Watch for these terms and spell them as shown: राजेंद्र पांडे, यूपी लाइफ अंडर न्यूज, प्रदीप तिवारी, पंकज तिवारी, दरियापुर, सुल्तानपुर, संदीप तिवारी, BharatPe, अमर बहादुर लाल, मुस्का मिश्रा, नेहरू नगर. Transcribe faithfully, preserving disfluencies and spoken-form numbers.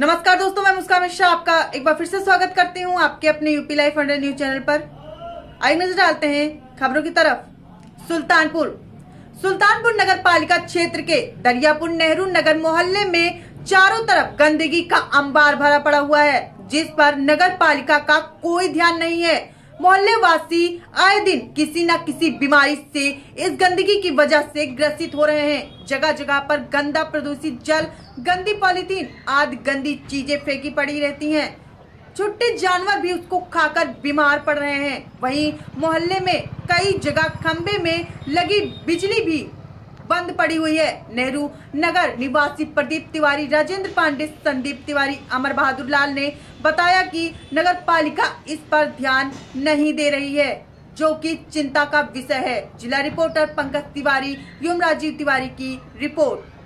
नमस्कार दोस्तों, मैं मुस्का मिश्रा आपका एक बार फिर से स्वागत करती हूं आपके अपने यूपी लाइफ अंडर न्यूज channel पर। आइए नजर डालते हैं खबरों की तरफ। सुल्तानपुर सुल्तानपुर नगर पालिका क्षेत्र के दरियापुर नेहरू नगर मोहल्ले में चारों तरफ गंदगी का अंबार भरा पड़ा हुआ है, जिस पर नगर पालिका का कोई ध्यान नहीं है। मोहल्ले वासी आए दिन किसी न किसी बीमारी से इस गंदगी की वजह से ग्रसित हो रहे हैं। जगह जगह पर गंदा प्रदूषित जल, गंदी पॉलीथीन आदि गंदी चीजें फेंकी पड़ी रहती हैं। छोटे जानवर भी उसको खाकर बीमार पड़ रहे हैं। वहीं मोहल्ले में कई जगह खंबे में लगी बिजली भी बंद पड़ी हुई है। नेहरू नगर निवासी प्रदीप तिवारी, राजेंद्र पांडे, संदीप तिवारी, अमर बहादुर लाल ने बताया कि नगर पालिका इस पर ध्यान नहीं दे रही है, जो कि चिंता का विषय है। जिला रिपोर्टर पंकज तिवारी, युमराज तिवारी की रिपोर्ट।